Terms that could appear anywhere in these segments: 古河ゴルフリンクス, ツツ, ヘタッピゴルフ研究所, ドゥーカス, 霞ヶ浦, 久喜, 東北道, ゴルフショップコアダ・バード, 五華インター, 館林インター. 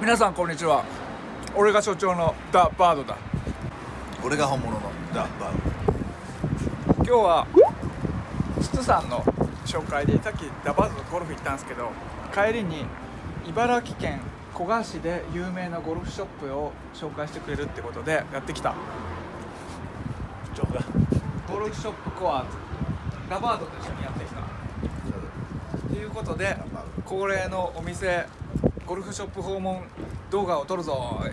皆さんこんにちは。俺が所長のダ・バードだ。俺が本物のダ・バード。今日はツツさんの紹介でさっきダ・バードとゴルフ行ったんですけど、帰りに茨城県古河市で有名なゴルフショップを紹介してくれるってことでやってきた。所長がゴルフショップコアダ・バードと一緒にやってきたということで、恒例のお店ゴルフショップ訪問動画を撮るぞーい。イ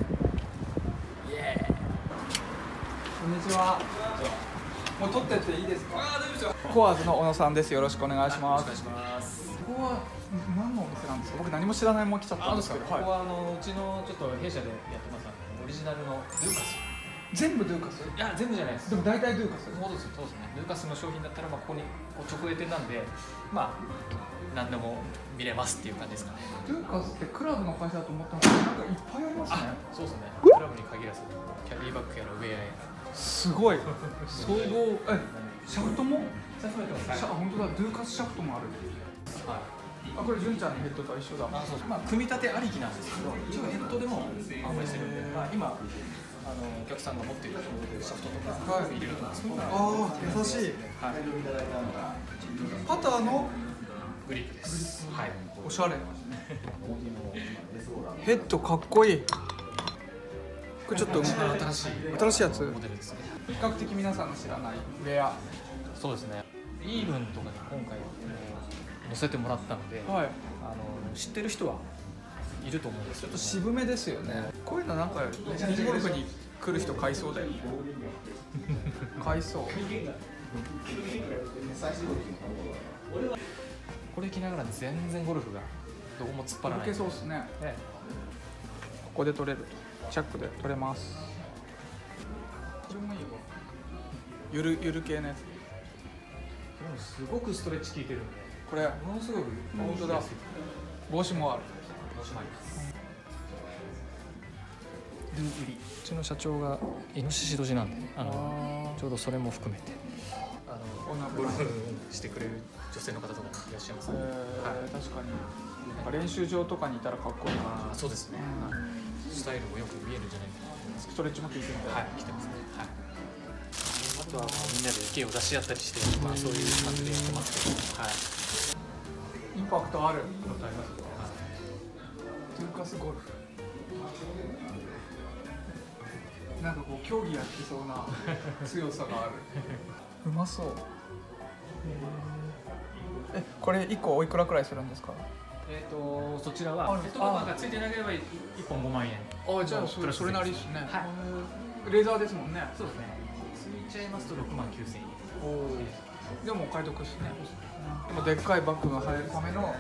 エーイ。こんにちは。もう撮ってっていいですか？あ、大丈夫ですよ。コアーズの小野さんです。よろしくお願いします。お願いします。ここは何のお店なんですか？僕何も知らないまま来ちゃったんですけど。ここはうちのちょっと弊社でやってますので、オリジナルのドゥーカス。全部ドゥーカス？いや、全部じゃないです。でも大体ドゥーカス。そうですよ、そうですね。ドゥーカスの商品だったら、まあここに直営店なんで、まあ何でも見れますっていう感じですかね。ドゥーカスってクラブの会社だと思ったんですけど、なんかいっぱいありますね。そうですね。クラブに限らず、キャディバッグやらウェアやら。すごい。総合、シャフトも。本当だ、ドゥーカスシャフトもある。はい。あ、これ純ちゃんのヘッドと一緒だ。あ、そうそう。まあ組み立てありきなんですけど、一応ヘッドでも販売してるんで、まあ今お客さんが持っているシャフトとか入れるとか。ああ、優しい。パターの。グリップです。はい、おしゃれ。ヘッドかっこいい。これちょっと新しいやつ。モデルですね。比較的皆さんの知らないウェア。そうですね。イーブンとかに今回載せてもらったので、はい、知ってる人はいると思うんですけど。ちょっと渋めですよね。こういうのなんかミニゴルフに来る人買いそうだよね。買いそう。これ着ながら全然ゴルフがどこも突っ張らない。そうですね。ここで取れると、チャックで取れます。これもいいわ。ゆる系のやつ。でもすごくストレッチ効いてるんで。これものすごく本当だ。帽子もある。帽子もあります。ルーブリ。うちの社長がイノシシ年なんで、ちょうどそれも含めて。ゴルフしてくれる女性の方とかもいらっしゃいますね。確かに練習場とかにいたらかっこいいな。そうですね。スタイルもよく見えるんじゃないかなと思います。ストレッチも効いてるみたいな。はい、来てますね。あとはみんなで手を出し合ったりして、そういう感じでやってますけど、インパクトある。ありますか？ドゥーカスゴルフ、なんかこう競技やってそうな強さがある。うまそう。これ1個おいくらくらいするんですか？そちらはヘッドカバーが付いてなければ1本5万円。あ、じゃあそれなりですね。レーザーですもんね。そうですね。ついちゃいますと6万9千円。おお。でも買い得ですね。でもでっかいバッグが入るための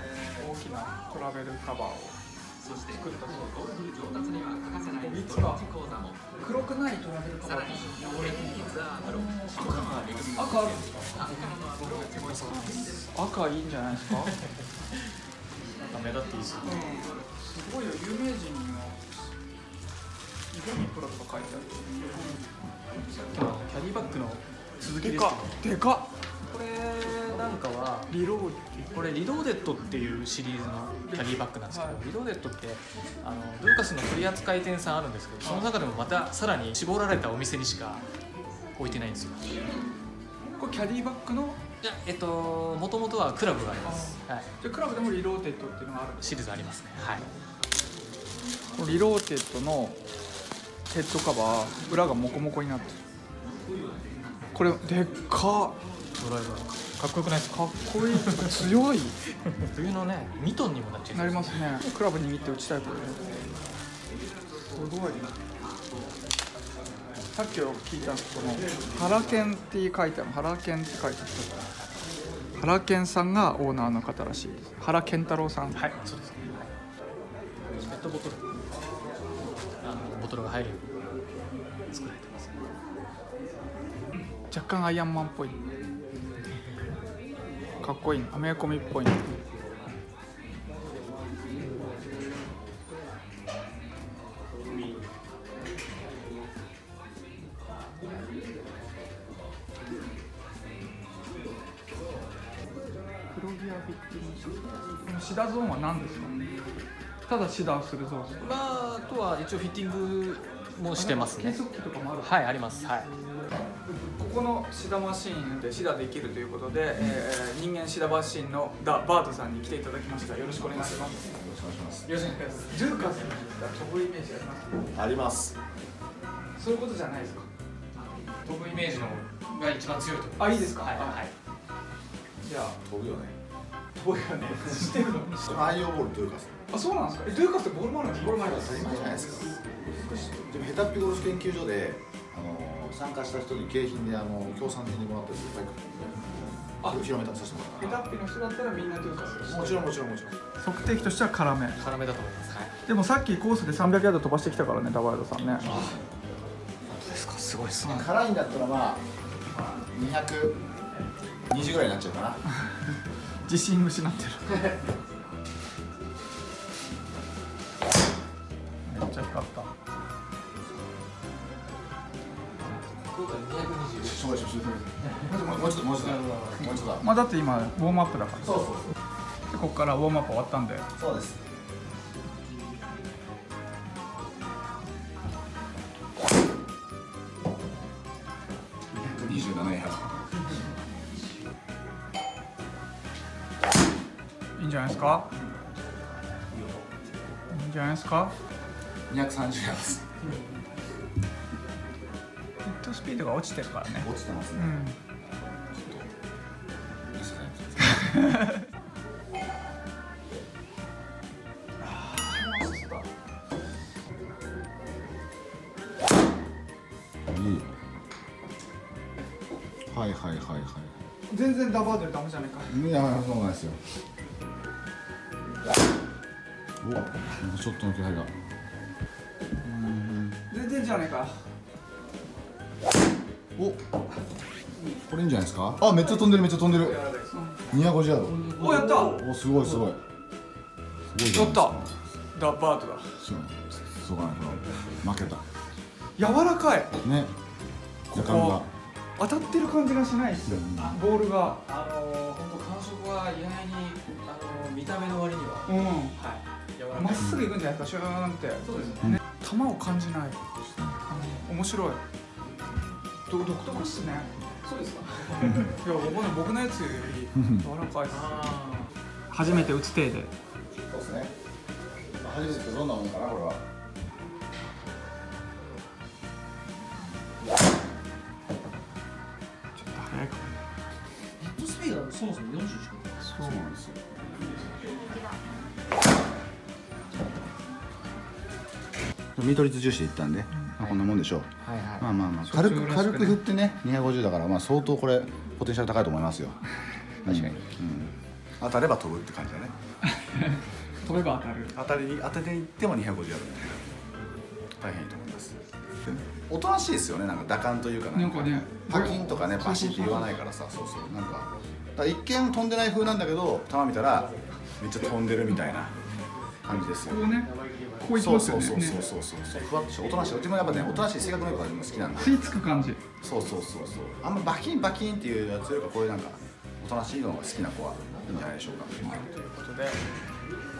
大きなトラベルカバーを作ったそう。いつか黒くないトラベルカバー。赤あるんですか？赤いいんじゃないですか？目立っていいし。すごいよ、有名人の色にプロとか書いてある。キャディバッグの続きですけど。でかっ。これなんかはリローデッドっていうシリーズのキャディバッグなんですけど、リローデッドってドゥーカスの取扱店さんあるんですけど、その中でもまたさらに絞られたお店にしか置いてないんですよ。これキャディバッグの、いや、もともとはクラブがあります。はい。じゃクラブでもリローテッドっていうのがある。シリーズありますね。はい。このリローテッドのヘッドカバー、裏がモコモコになってる。これでっか。ドライバー。かっこよくないですか？かっこいい。強い。冬のね、ミトンにもなっちゃう。なりますね。クラブ握って打ちたいこれ。すごい。さっき聞いたんですけど、この原健って書いてある、原健って書いてある、原健さんがオーナーの方らしいです。原健太郎さん。はい、そうですね。ペットボトル、ボトルが入るように作られてますね。若干アイアンマンっぽい、かっこいい、アメコミっぽい。シダゾーンは何ですか？ただ指導するそうです。まあ、あとは一応フィッティングもしてますね。計測器とかもある。はい、あります。はい。ここのシダマシンでシダできるということで、人間シダマシンのダバートさんに来ていただきました。よろしくお願いします。よろしくお願いします。よろしくお願いします。ジューカスが飛ぶイメージあります。あります。そういうことじゃないですか。飛ぶイメージのが一番強いと思います。あ、いいですか。はいはい。じゃあ飛ぶよね。飛ぶよね。してるの。アイオーボールドゥーカス。あ、そうなんですか。ドゥーカスってボールもあるんですか。ボールもあるんです。当たり前じゃないですか。でもヘタッピゴルフ研究所で参加した人に景品で協賛品にもらったりするバイク広めたりさせてもらった。ヘタッピの人だったらみんなドゥーカス。もちろんもちろんもちろん。測定器としては辛め。辛めだと思います。でもさっきコースで300ヤード飛ばしてきたからね、ダバードさんね。すごいですね。辛いんだったらまあ220ぐらいになっちゃうかな。自信失ってる。めっちゃ光った。もうちょっと。まあだって今ウォームアップだから。そうそうそう。でここからウォームアップ終わったんで。そうです。いいんじゃないですか。いいんじゃないですか。230ヤードです。ヒットスピードが落ちてるからね。落ちてますね。はいはいはいはい。全然ダバードでダメじゃないか。いや、そうなんですよ。お、なんかショットの気配が。全然じゃないか。お、これいいんじゃないですか。あ、めっちゃ飛んでる、めっちゃ飛んでる。250ヤード。お、やった。お、すごいすごい。やった。ダバードだ。そうかな、負けた。柔らかい。ね。時間が。当たってる感じがしないですよ、ボールが。本当感触は意外に見た目の割には、はい、まっすぐいくんじゃないですか、シューンって。そうですね。球を感じない。面白い。独特っすね。そうですか。いや、僕のやつより柔らかいです。初めて打つ手で。そうですね。初めてってどんなもんかな、これは。そもそも40しかない。そうなんですよ。緑図重視でいったんで、こんなもんでしょう。まあまあまあ、軽く振ってね、250だから、まあ相当これポテンシャル高いと思いますよ。確かに。当たれば飛ぶって感じだね。飛べば当たる。当たりに行っても250ヤードみたいな。大変いいと思います。おとなしいですよね、なんか打感というか、なんかパキンとかね、パシって言わないからさ、そうそう、なんか。一見飛んでない風なんだけど、球見たらめっちゃ飛んでるみたいな感じですよ。こうそうそうそうそうそうそう、ふわっとしておとなしい。でもやっぱね、おとなしい性格の良い子が好きなんだ。吸い付く感じ。そうそうそうそう。あんまバキンバキンっていうやつよりか、こういうなんかおとなしいのが好きな子はいいんじゃないでしょうか。ということで、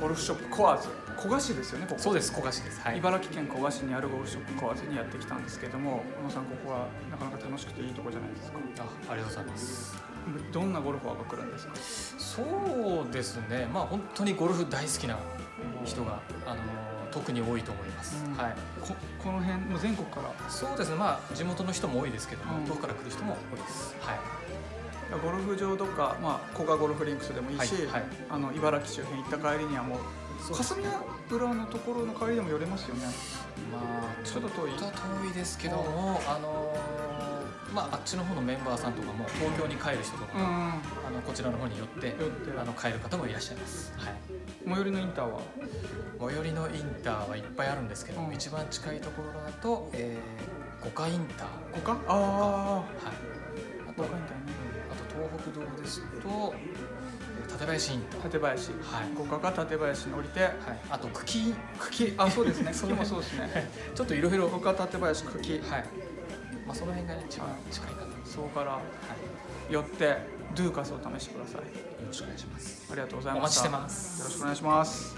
ゴルフショップコアーズ、古河市ですよね。ここそうです、古河市です。はい、茨城県古河市にあるゴルフショップコアーズにやってきたんですけども、小野さん、ここはなかなか楽しくていいとこじゃないですか。ありがとうございます。どんなゴルファーが来るんですか。そうですね。まあ本当にゴルフ大好きな人が特に多いと思います。はい。この辺も全国から。そうですね。まあ地元の人も多いですけども、遠くから来る人も多いです。はい。ゴルフ場とか、まあ古河ゴルフリンクスでもいいし、茨城周辺行った帰りにはもう霞ヶ浦のところの帰りでも寄れますよね。まあちょっと遠いですけども、まあ、あっちの方のメンバーさんとかも東京に帰る人とかもこちらの方に寄って帰る方もいらっしゃいます、はい。最寄りのインターは最寄りのインターはいっぱいあるんですけども、一番近いところだと五華インター。五華？ああ、と東北道ですと館林インター。館林、五華が館林に降りて、あと久喜、あ、そうですね、久喜もそうですね。ちょっといろいろ五華、館林、久喜、はい、まあその辺が一番近いかな。そこから寄ってドゥーカスを試してください。よろしくお願いします。ありがとうございました。お待ちしてます。よろしくお願いします。